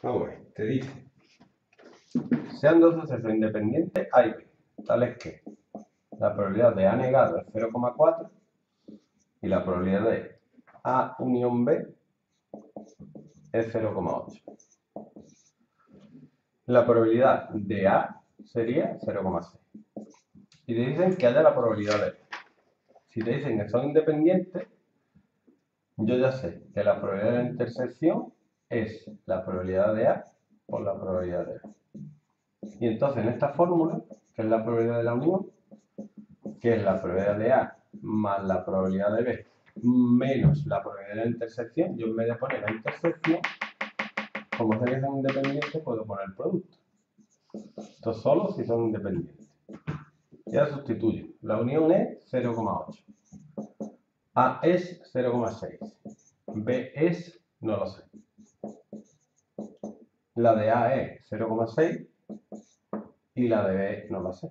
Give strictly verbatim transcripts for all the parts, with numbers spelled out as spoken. Vamos a ver, te dice, sean dos sucesos independientes A y B, tales que la probabilidad de A negado es cero coma cuatro y la probabilidad de A unión B es cero coma ocho. La probabilidad de A sería cero coma seis. Y te dicen que haya la probabilidad de B. Si te dicen que son independientes, yo ya sé que la probabilidad de la intersección es la probabilidad de A por la probabilidad de B. Y entonces en esta fórmula, que es la probabilidad de la unión, que es la probabilidad de A más la probabilidad de B menos la probabilidad de la intersección, yo en vez de poner la intersección, como sé que son independientes, puedo poner el producto. Esto solo si son independientes. Ya sustituyo. La unión es cero coma ocho. A es cero coma seis. B es, no lo sé. La de A es cero coma seis y la de B no lo sé.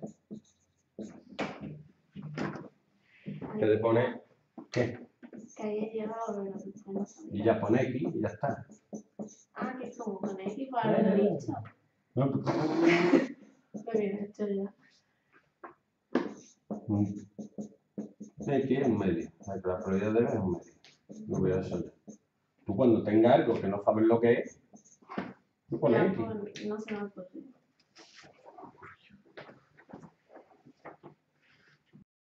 Que te pone ¿qué? Que haya llegado de la persona. Y ya pone X y ya está. Ah, que es como con X para haberlo dicho. No, pues. Lo hubiera hecho ya. X es un medio. La probabilidad de B es un medio. Lo hubiera hecho ya. Tú cuando tengas algo que no sabes lo que es, tú pones X. No se me ha ocurrido.